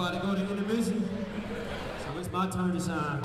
everybody go to intermission. So it's my turn to shine.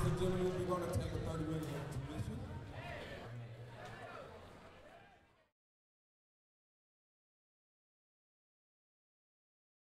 Ladies and gentlemen, we're going to take a 30-minute break.